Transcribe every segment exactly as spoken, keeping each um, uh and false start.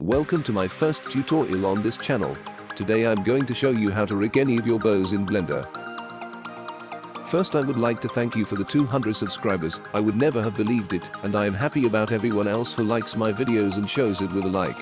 Welcome to my first tutorial on this channel. Today I'm going to show you how to rig any of your bows in Blender. First, I would like to thank you for the two hundred subscribers. I would never have believed it, and I am happy about everyone else who likes my videos and shows it with a like.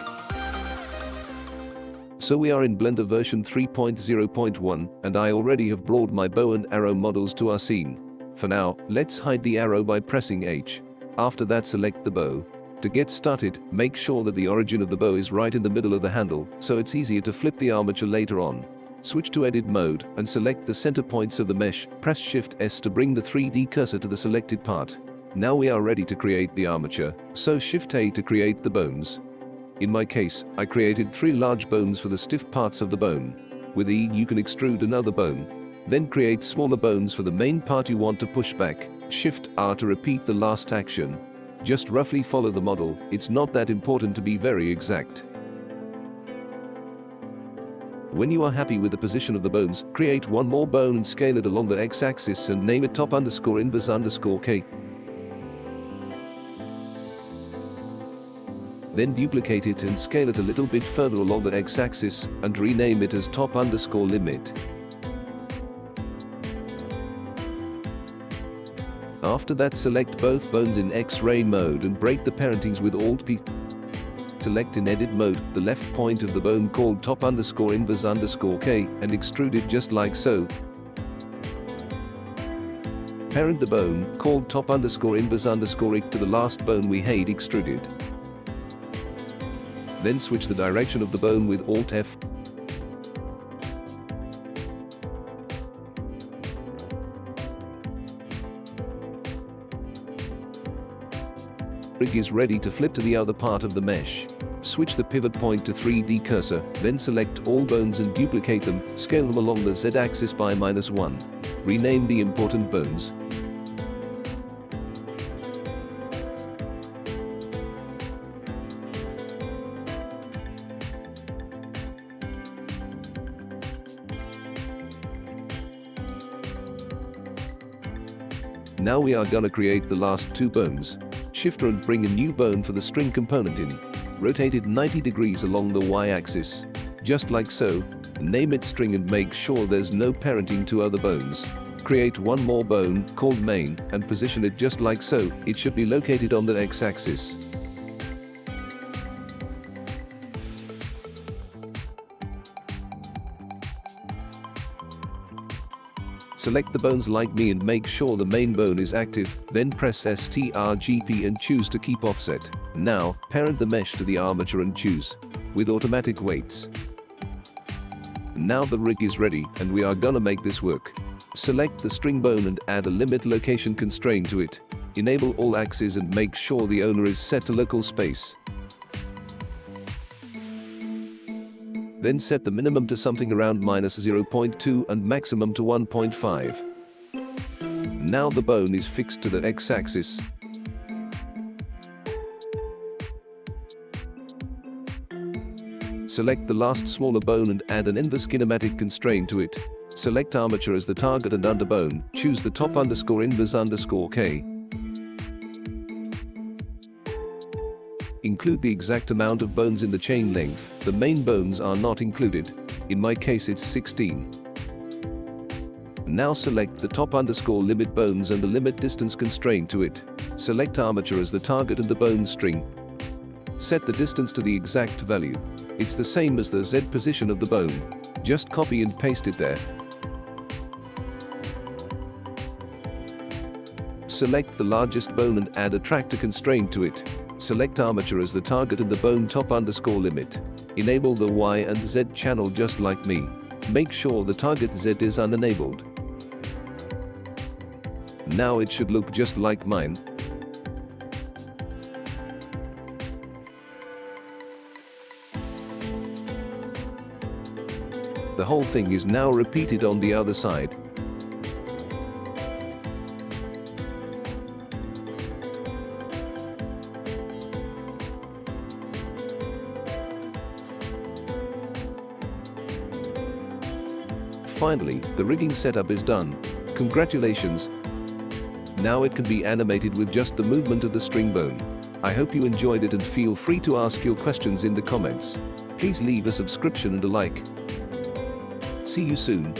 So we are in Blender version three point zero point one, and I already have brought my bow and arrow models to our scene. For now, let's hide the arrow by pressing H. After that, select the bow. To get started, make sure that the origin of the bow is right in the middle of the handle, so it's easier to flip the armature later on. Switch to edit mode and select the center points of the mesh, press shift S to bring the three D cursor to the selected part. Now we are ready to create the armature, so shift A to create the bones. In my case, I created three large bones for the stiff parts of the bone. With E you can extrude another bone. Then create smaller bones for the main part you want to push back, shift R to repeat the last action. Just roughly follow the model, it's not that important to be very exact. When you are happy with the position of the bones, create one more bone and scale it along the x-axis and name it top underscore inverse underscore K. Then duplicate it and scale it a little bit further along the x-axis and rename it as top underscore limit. After that, select both bones in X-ray mode and break the parentings with alt P. Select in edit mode the left point of the bone called top underscore inverse underscore K and extrude it just like so. Parent the bone called top underscore inverse underscore I to the last bone we had extruded. Then switch the direction of the bone with alt F. Rig is ready to flip to the other part of the mesh. Switch the pivot point to three D cursor, then select all bones and duplicate them, scale them along the z-axis by minus one. Rename the important bones. Now we are gonna create the last two bones. Shifter and bring a new bone for the string component in. Rotate it ninety degrees along the y-axis. Just like so. Name it string and make sure there's no parenting to other bones. Create one more bone, called main, and position it just like so. It should be located on the x-axis. Select the bones like me and make sure the main bone is active, then press S T R G P and choose to keep offset. Now, parent the mesh to the armature and choose with automatic weights. Now the rig is ready and we are gonna make this work. Select the string bone and add a limit location constraint to it. Enable all axes and make sure the owner is set to local space. Then set the minimum to something around minus zero point two and maximum to one point five. Now the bone is fixed to the x-axis. Select the last smaller bone and add an inverse kinematic constraint to it. Select armature as the target and under bone, choose the top underscore inverse underscore K. Include the exact amount of bones in the chain length, the main bones are not included. In my case it's sixteen. Now select the top underscore limit bones and the limit distance constraint to it. Select armature as the target and the bone string. Set the distance to the exact value. It's the same as the Z position of the bone. Just copy and paste it there. Select the largest bone and add a tractor constraint to it. Select armature as the target and the bone top underscore limit. Enable the Y and Z channel just like me. Make sure the target Z is unenabled. Now it should look just like mine. The whole thing is now repeated on the other side. Finally, the rigging setup is done. Congratulations! Now it can be animated with just the movement of the string bone. I hope you enjoyed it and feel free to ask your questions in the comments. Please leave a subscription and a like. See you soon.